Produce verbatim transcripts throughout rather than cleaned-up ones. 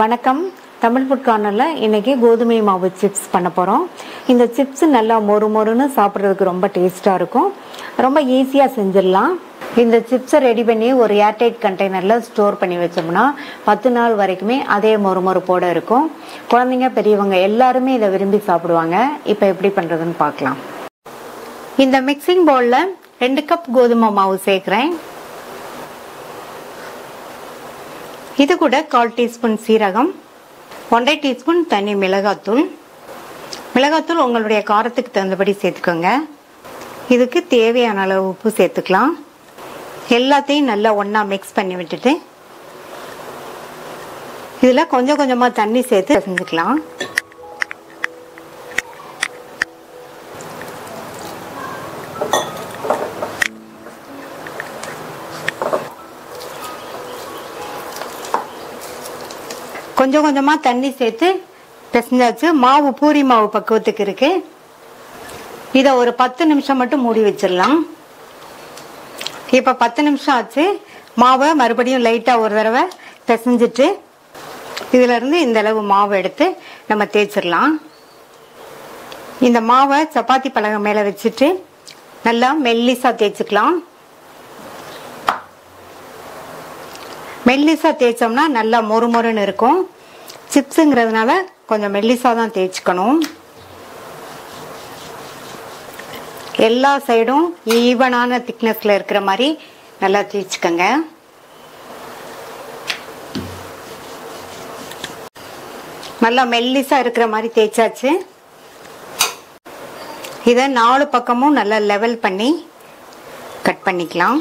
வணக்கம். தமிழ் ஃபுட் கார்னரில் இன்றைக்கி கோதுமை மாவு சிப்ஸ் பண்ண போகிறோம். இந்த சிப்ஸ் நல்லா மொறு மொறுன்னு சாப்பிட்றதுக்கு ரொம்ப டேஸ்ட்டாக இருக்கும். ரொம்ப ஈஸியாக செஞ்சிடலாம். இந்த சிப்ஸை ரெடி பண்ணி ஒரு ஏர்டைட் கண்டெய்னரில் ஸ்டோர் பண்ணி வச்சோம்னா பத்து நாள் வரைக்குமே அதே மொறு மொறுப்போடு இருக்கும். குழந்தைங்க பெரியவங்க எல்லாருமே இதை விரும்பி சாப்பிடுவாங்க. இப்போ எப்படி பண்ணுறதுன்னு பார்க்கலாம். இந்த மிக்சிங் பவுலில் ரெண்டு கப் கோதுமை மாவு சேர்க்குறேன். இது கூட கால் டீஸ்பூன் சீரகம், ஒன்றரை டீஸ்பூன் தனி மிளகாத்தூள். மிளகாத்தூள் உங்களுடைய காரத்துக்கு தகுந்தபடி சேர்த்துக்கோங்க. இதுக்கு தேவையான அளவு உப்பு சேர்த்துக்கலாம். எல்லாத்தையும் நல்லா ஒன்றா மிக்ஸ் பண்ணி விட்டுட்டு இதில் கொஞ்சம் கொஞ்சமாக தண்ணி சேர்த்து செஞ்சுக்கலாம். கொஞ்சம் கொஞ்சமாக தண்ணி சேர்த்து பிசைஞ்சாச்சு. மாவு பூரி மாவு பக்குவத்துக்கு இருக்கு. இதை ஒரு பத்து நிமிஷம் மட்டும் மூடி வச்சிடலாம். இப்போ பத்து நிமிஷம் ஆச்சு. மாவை மறுபடியும் லைட்டாக ஒரு தடவை பிசைஞ்சிட்டு இதிலிருந்து இந்த அளவு மாவு எடுத்து நம்ம தேய்ச்சிடலாம். இந்த மாவை சப்பாத்தி பலகை மேலே வச்சுட்டு நல்லா மெல்லிசாக தேய்ச்சிக்கலாம். மெல்லிசாக தேய்ச்சோம்னா நல்லா மொறு மொறுன்னு இருக்கும். சிப்ஸுங்கிறதுனால கொஞ்சம் மெல்லிசாக தான் தேய்ச்சிக்கணும். எல்லா சைடும் ஈவனான திக்னஸில் இருக்கிற மாதிரி நல்லா தேய்ச்சிக்கங்க. நல்லா மெல்லிசாக இருக்கிற மாதிரி தேய்ச்சாச்சு. இதை நாலு பக்கமும் நல்லா லெவல் பண்ணி கட் பண்ணிக்கலாம்.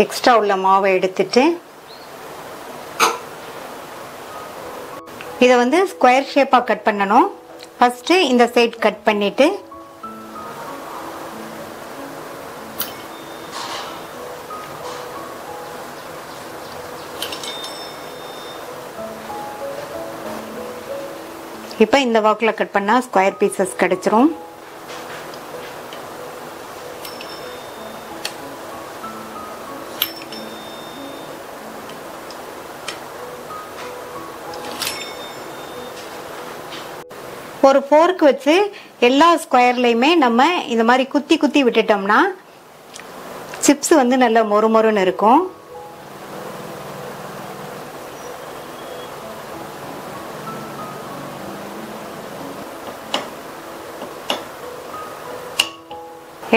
எக்ஸ்ட்ரா உள்ள மாவை எடுத்துட்டு இதை வந்து ஸ்கொயர் ஷேப்பாக கட் பண்ணணும். ஃபர்ஸ்ட் இந்த சைட் கட் பண்ணிட்டு இப்போ இந்த வாக்கில் கட் பண்ணால் ஸ்கொயர் பீசஸ் கிடைச்சிரும். ஒரு ஃபோர்க் வச்சு எல்லா ஸ்கொயர்லையுமே நம்ம இந்த மாதிரி குத்தி குத்தி விட்டுட்டோம்னா சிப்ஸ் வந்து நல்லா மொறு மொறுன்னு இருக்கும்.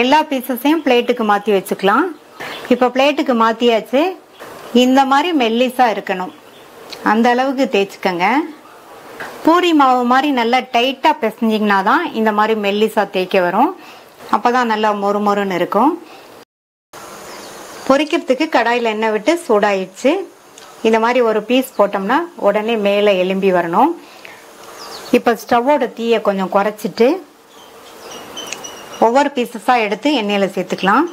எல்லா பீசஸையும் பிளேட்டுக்கு மாற்றி வச்சுக்கலாம். இப்போ பிளேட்டுக்கு மாற்றியாச்சு. இந்த மாதிரி மெல்லிஸாக இருக்கணும், அந்த அளவுக்கு தேய்ச்சிக்கங்க. பூரி மாவு மாதிரி நல்லா டைட்டாக பிசைஞ்சிங்கன்னா தான் இந்த மாதிரி மெல்லிசாக தேய்க்க வரும். அப்போ தான் நல்லா மொறு மொறுன்னு இருக்கும். பொரிக்கிறதுக்கு கடாயில் எண்ணெய் விட்டு சூடாயிடுச்சு. இந்த மாதிரி ஒரு பீஸ் போட்டோம்னா உடனே மேலே எலும்பி வரணும். இப்போ ஸ்டவ்வோட தீயை கொஞ்சம் குறைச்சிட்டு ஒவ்வொரு பீசஸாக எடுத்து எண்ணெயில் சேர்த்துக்கலாம்.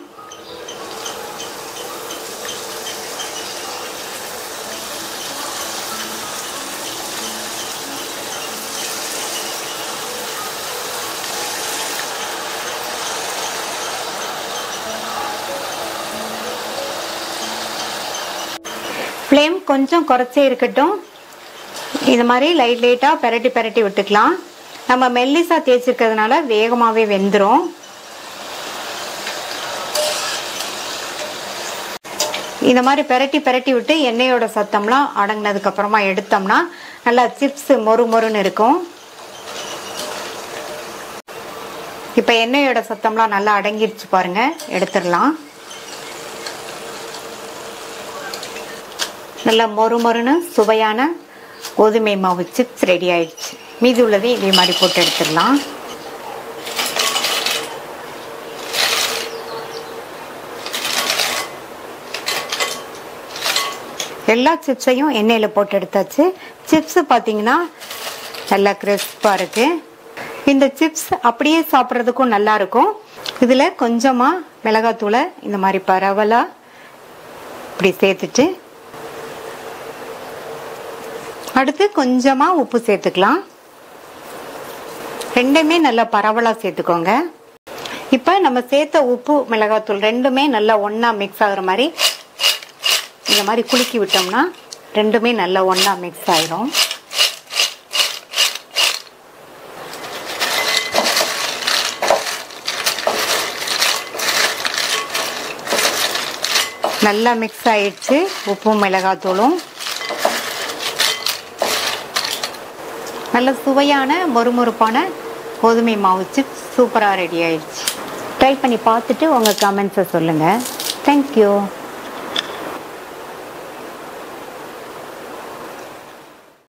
ஃப்ளேம் கொஞ்சம் குறைச்சே இருக்கட்டும். இது மாதிரி லைட் லைட்டாக பெரட்டி பெரட்டி விட்டுக்கலாம். நம்ம மெல்லிசாக தேய்ச்சிருக்கிறதுனால வேகமாகவே வெந்துடும். இந்த மாதிரி பெரட்டி பெரட்டி விட்டு எண்ணெயோட சத்தம்லாம் அடங்கினதுக்கப்புறமா எடுத்தோம்னா நல்லா சிப்ஸ் மொறு மொறுன்னு இருக்கும். இப்போ எண்ணெயோட சத்தம்லாம் நல்லா அடங்கிடுச்சு பாருங்கள், எடுத்துடலாம். நல்லா மொறு மொறுன்னு சுவையான கோதுமை மாவு சிப்ஸ் ரெடி ஆயிடுச்சு. மீதி உள்ளதை இதே மாதிரி போட்டு எடுத்துடலாம். எல்லா சிப்ஸையும் எண்ணெயில் போட்டு எடுத்தாச்சு. சிப்ஸு பார்த்தீங்கன்னா நல்லா கிறிஸ்பாக இருக்குது. இந்த சிப்ஸ் அப்படியே சாப்பிட்றதுக்கும் நல்லாயிருக்கும். இதில் கொஞ்சமாக மிளகாத்தூளை இந்த மாதிரி பரவலாக இப்படி சேர்த்துட்டு அடுத்து கொஞ்சமாக உப்பு சேர்த்துக்கலாம். ரெண்டுமே நல்லா பரவலாக சேர்த்துக்கோங்க. இப்போ நம்ம சேர்த்த உப்பு மிளகாத்தூள் ரெண்டுமே நல்லா ஒன்றா மிக்ஸ் ஆகிற மாதிரி இந்த மாதிரி குலுக்கி விட்டோம்னா ரெண்டுமே நல்லா ஒன்றா மிக்ஸ் ஆகிரும். நல்லா மிக்ஸ் ஆகிடுச்சு உப்பும் மிளகாத்தூளும். நல்ல சுவையான மொறுமொறுப்பான கோதுமை மாவு சிப்ஸ் சூப்பராக ரெடி ஆகிடுச்சு. ட்ரை பண்ணி பார்த்துட்டு உங்கள் கமெண்ட்ஸை சொல்லுங்கள். தேங்க்யூ.